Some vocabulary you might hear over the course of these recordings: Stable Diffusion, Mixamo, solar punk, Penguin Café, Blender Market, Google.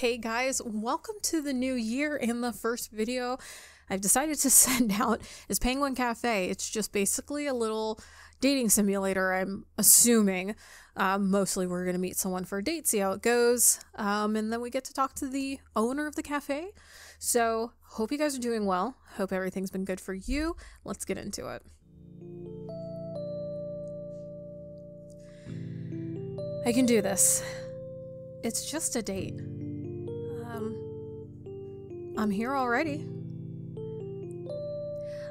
Hey guys, welcome to the new year. In the first video I've decided to send out is Penguin Café. It's just basically a little dating simulator, I'm assuming. Mostly we're going to meet someone for a date, see how it goes, and then we get to talk to the owner of the cafe. So hope you guys are doing well. Hope everything's been good for you. Let's get into it. I can do this. It's just a date. I'm here already.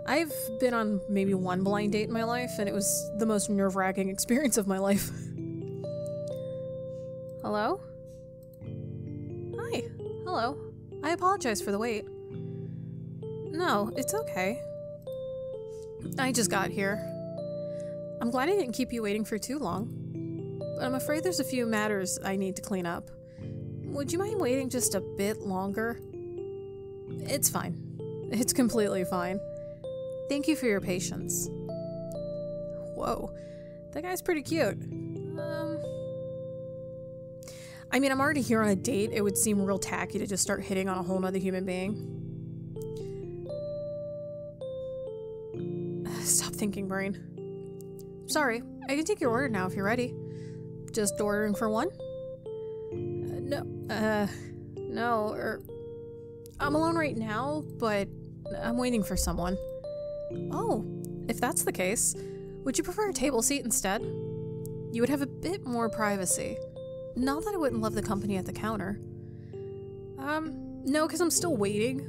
I've been on maybe one blind date in my life, and it was the most nerve-wracking experience of my life. Hello? Hi. Hello. I apologize for the wait. No, it's okay. I just got here. I'm glad I didn't keep you waiting for too long, but I'm afraid there's a few matters I need to clean up. Would you mind waiting just a bit longer? It's fine. It's completely fine. Thank you for your patience. Whoa. That guy's pretty cute. I mean, I'm already here on a date. It would seem real tacky to just start hitting on a whole nother human being. Stop thinking, brain. Sorry. I can take your order now if you're ready. Just ordering for one? No, I'm alone right now, but I'm waiting for someone. Oh, if that's the case, would you prefer a table seat instead? You would have a bit more privacy. Not that I wouldn't love the company at the counter. No, because I'm still waiting.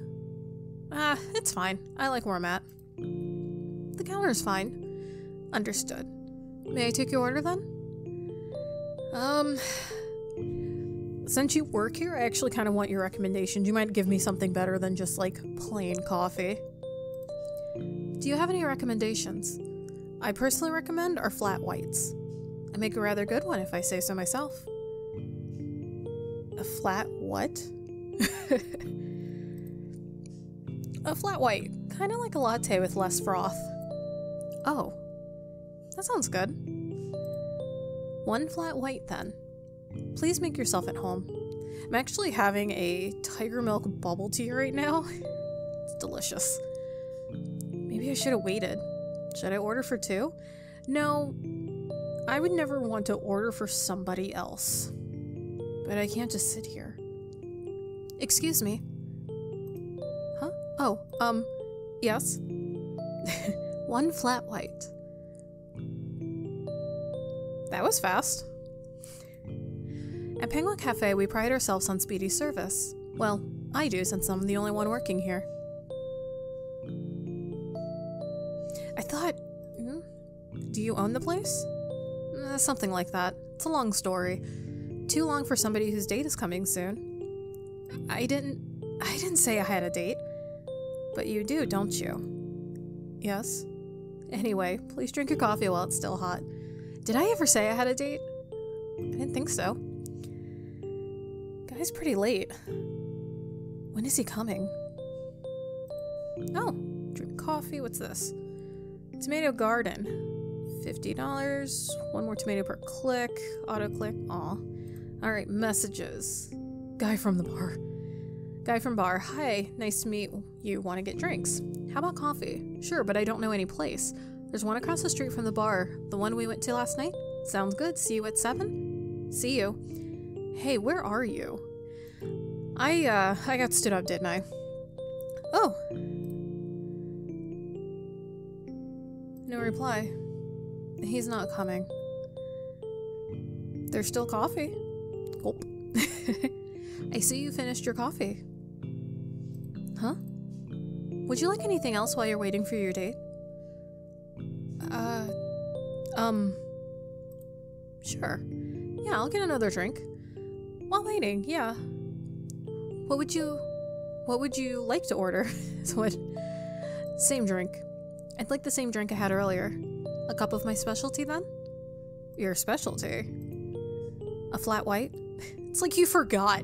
It's fine. I like where I'm at. The counter's fine. Understood. May I take your order then? Since you work here, I actually kind of want your recommendations. You might give me something better than just, like, plain coffee. Do you have any recommendations? I personally recommend our flat whites. I make a rather good one, if I say so myself. A flat what? A flat white. Kind of like a latte with less froth. Oh. That sounds good. One flat white, then. Please make yourself at home. I'm actually having a tiger milk bubble tea right now. It's delicious. Maybe I should have waited. Should I order for two? No, I would never want to order for somebody else. But I can't just sit here. Excuse me. Huh? Oh, yes. One flat white. That was fast. At Penguin Cafe, we pride ourselves on speedy service. Well, I do, since I'm the only one working here. I thought... Do you own the place? Something like that. It's a long story. Too long for somebody whose date is coming soon. I didn't say I had a date. But you do, don't you? Yes. Anyway, please drink your coffee while it's still hot. Did I ever say I had a date? I didn't think so. He's pretty late. When is he coming? Oh, drink coffee. What's this? Tomato garden. $50. One more tomato per click. Auto click. Aw. Alright, messages. Guy from the bar. Guy from bar. Hi, nice to meet you. Want to get drinks? How about coffee? Sure, but I don't know any place. There's one across the street from the bar. The one we went to last night? Sounds good. See you at 7? See you. Hey, where are you? I got stood up, didn't I? Oh! No reply. He's not coming. There's still coffee. Gulp. I see you finished your coffee. Huh? Would you like anything else while you're waiting for your date? Sure. Yeah, I'll get another drink. While waiting, yeah. What would you like to order? Same drink. I'd like the same drink I had earlier. A cup of my specialty, then? Your specialty? A flat white? It's like you forgot.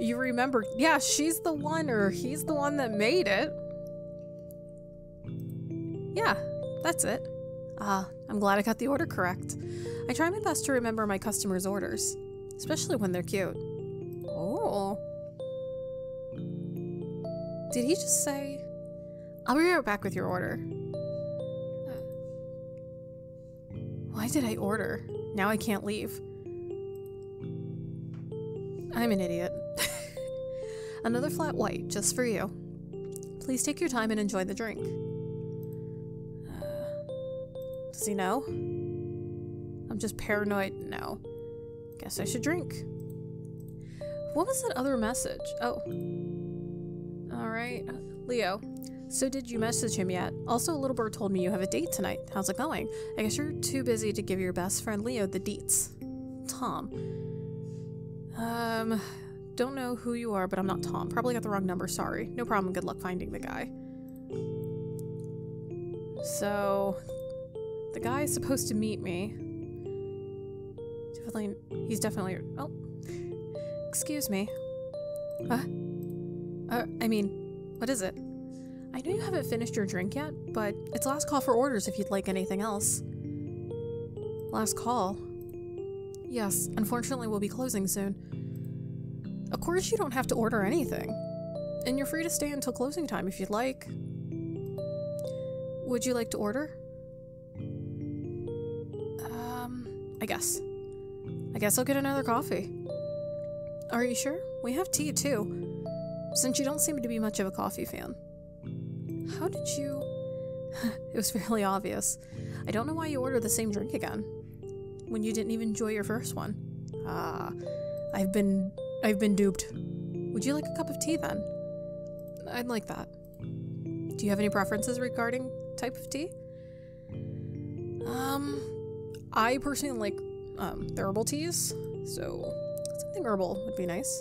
You remember. Yeah, she's the one, or he's the one that made it. Yeah, that's it. I'm glad I got the order correct. I try my best to remember my customers' orders, especially when they're cute. or... Did he just say... I'll be right back with your order. Why did I order? Now I can't leave. I'm an idiot. Another flat white, just for you. Please take your time and enjoy the drink. Does he know? I'm just paranoid now. Guess I should drink. What was that other message? Oh. Alright. Leo. So did you message him yet? Also, Little Bird told me you have a date tonight. How's it going? I guess you're too busy to give your best friend Leo the deets. Tom. Don't know who you are, but I'm not Tom. Probably got the wrong number, sorry. No problem, good luck finding the guy. So... the guy is supposed to meet me. Definitely... he's definitely... oh. Excuse me. Huh? I mean, what is it? I know you haven't finished your drink yet, but it's last call for orders if you'd like anything else. Last call? Yes, unfortunately we'll be closing soon. Of course you don't have to order anything. And you're free to stay until closing time if you'd like. Would you like to order? I guess. I guess I'll get another coffee. Are you sure? We have tea too. Since you don't seem to be much of a coffee fan. How did you... It was fairly obvious. I don't know why you ordered the same drink again. When you didn't even enjoy your first one. Ah, I've been duped. Would you like a cup of tea then? I'd like that. Do you have any preferences regarding type of tea? I personally like the herbal teas, so something herbal would be nice.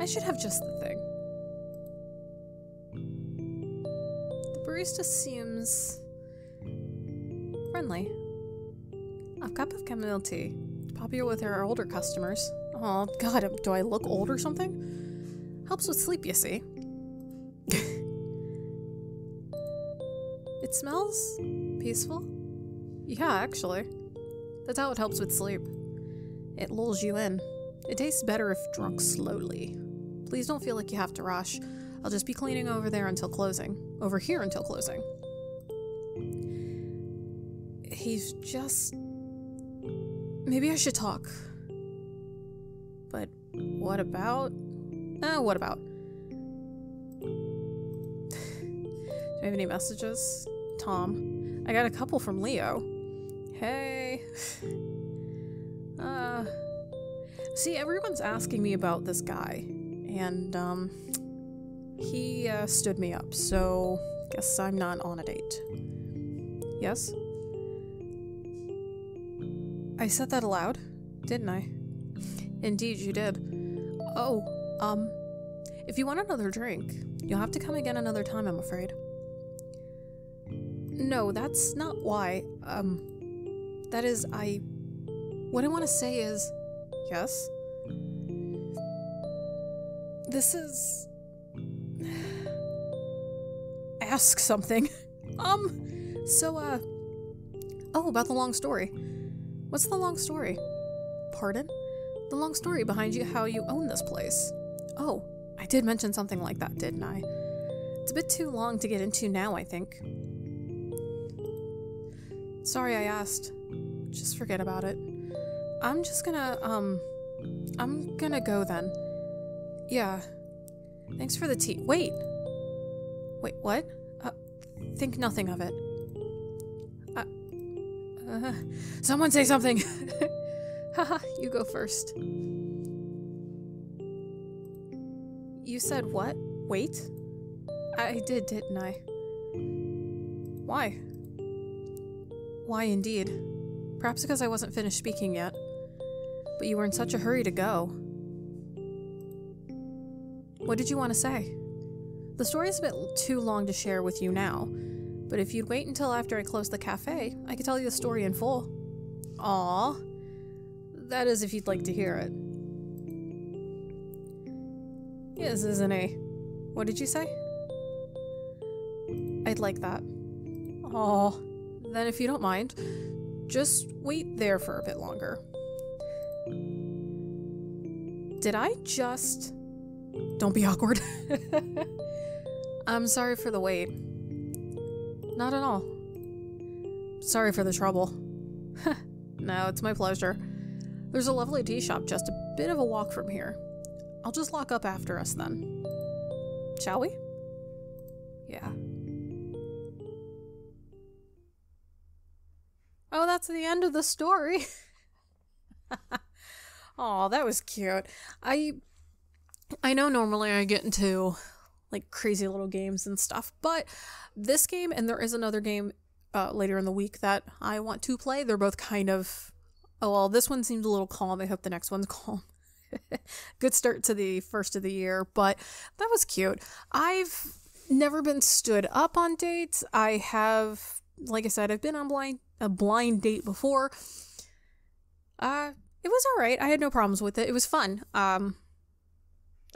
I should have just the thing. Barista seems friendly. A cup of chamomile tea, popular with our older customers. Oh god, do I look old or something? Helps with sleep, you see. It smells peaceful. Yeah, actually. That's how it helps with sleep. It lulls you in. It tastes better if drunk slowly. Please don't feel like you have to rush. I'll just be cleaning over there until closing. Over here until closing. He's just... maybe I should talk. But what about... what about? Do I have any messages? Tom. I got a couple from Leo. Hey. See, everyone's asking me about this guy. And, he stood me up, so guess I'm not on a date. Yes? I said that aloud, didn't I? Indeed, you did. Oh, if you want another drink, you'll have to come again another time, I'm afraid. No, that's not why. That is, what I want to say is... yes? This is... ask something. Oh, about the long story. What's the long story? Pardon? The long story behind you, how you own this place. Oh, I did mention something like that, didn't I? It's a bit too long to get into now, I think. Sorry I asked. Just forget about it. I'm just gonna, I'm gonna go then. Yeah. Thanks for the tea. Wait! Wait, what? Think nothing of it. Someone say something! Haha, you go first. You said what? Wait? I did, didn't I? Why? Why indeed? Perhaps because I wasn't finished speaking yet. But you were in such a hurry to go. What did you want to say? The story is a bit too long to share with you now, but if you'd wait until after I close the cafe, I could tell you the story in full. Aww. That is if you'd like to hear it. Yes, isn't he? What did you say? I'd like that. Aww. Then if you don't mind, just wait there for a bit longer. Did I just... Don't be awkward. I'm sorry for the wait. Not at all. Sorry for the trouble. No, it's my pleasure. There's a lovely tea shop just a bit of a walk from here. I'll just lock up after us then. Shall we? Yeah. Oh, that's the end of the story. Oh, that was cute. I know normally I get into like crazy little games and stuff, but this game, and there is another game later in the week that I want to play. They're both kind of... Oh, well, this one seems a little calm. I hope the next one's calm. Good start to the first of the year, but that was cute. I've never been stood up on dates. I have, like I said, I've been on a blind date before. It was all right. I had no problems with it. It was fun. I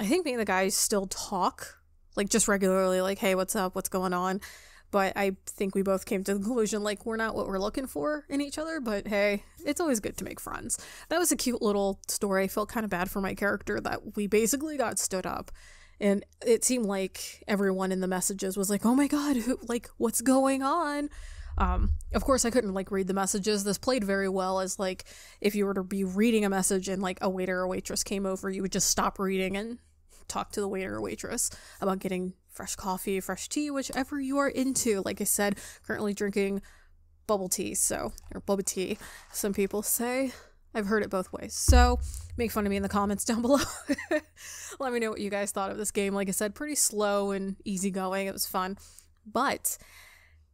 think me and the guys still talk, like just regularly, like, hey, what's up? What's going on? But I think we both came to the conclusion, like, we're not what we're looking for in each other, but hey, it's always good to make friends. That was a cute little story. I felt kind of bad for my character that we basically got stood up. And it seemed like everyone in the messages was like, oh my god, who, like, what's going on? Of course, I couldn't, like, read the messages. This played very well as, like, if you were to be reading a message and, like, a waiter or waitress came over, you would just stop reading and talk to the waiter or waitress about getting fresh coffee, fresh tea, whichever you are into. Like I said, currently drinking bubble tea, so, or bubble tea, some people say. I've heard it both ways. So, make fun of me in the comments down below. Let me know what you guys thought of this game. Like I said, pretty slow and easygoing. It was fun. But...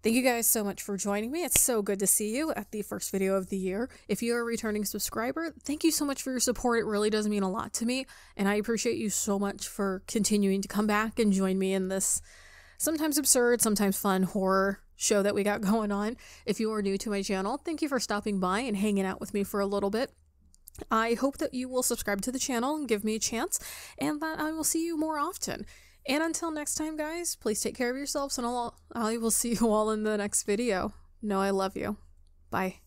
thank you guys so much for joining me. It's so good to see you at the first video of the year. If you're a returning subscriber, thank you so much for your support. It really does mean a lot to me, and I appreciate you so much for continuing to come back and join me in this sometimes absurd, sometimes fun horror show that we got going on. If you are new to my channel, thank you for stopping by and hanging out with me for a little bit. I hope that you will subscribe to the channel and give me a chance, and that I will see you more often. And until next time, guys, please take care of yourselves, and I will see you all in the next video. No, I love you. Bye.